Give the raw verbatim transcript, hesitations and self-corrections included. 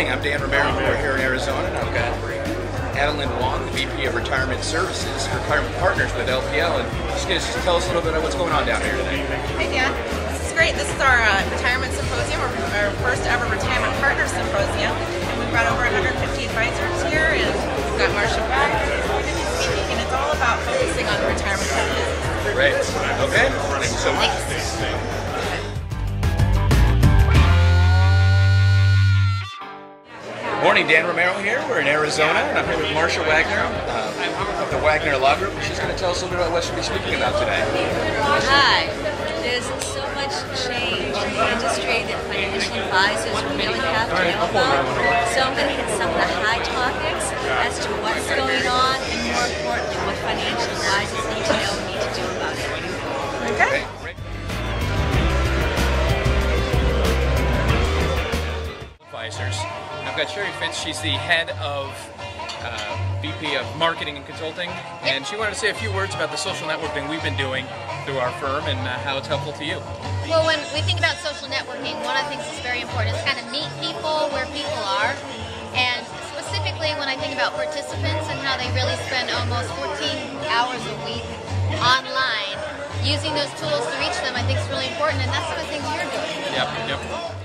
morning. I'm Dan Romero. We're here in Arizona, and I've got Adeline Wong, the V P of Retirement Services, Retirement Partners with L P L, and she's going to tell us a little bit about what's going on down here today. Hi, Dan. This is great. This is our uh, retirement symposium, our, our first ever Retirement Partners symposium, and we brought over one hundred fifty advisors here, and we've got Marcia Wagner speaking, and it's all about focusing on retirement benefits. Great. Okay. Thank you so much. Thanks. Morning, Dan Romero here. We're in Arizona, and I'm here with Marcia Wagner uh, of the Wagner Law Group. She's going to tell us a little bit about what she'll be speaking about today. Hi. There's so much change in the industry that financial advisors really have to know about. So I'm going to hit some of the high topics as to what's going on, and more importantly, what financial advisors need to know and need to do about it. Okay. Okay. I've got Sheri Fitts. She's the head of uh, V P of Marketing and Consulting, and she wanted to say a few words about the social networking we've been doing through our firm and uh, how it's helpful to you. Well, when we think about social networking, one of the things that's very important is kind of meet people where people are, and specifically when I think about participants and how they really spend almost fourteen hours a week online, using those tools to reach them I think is really important, and that's the things you're doing. Yep, yep.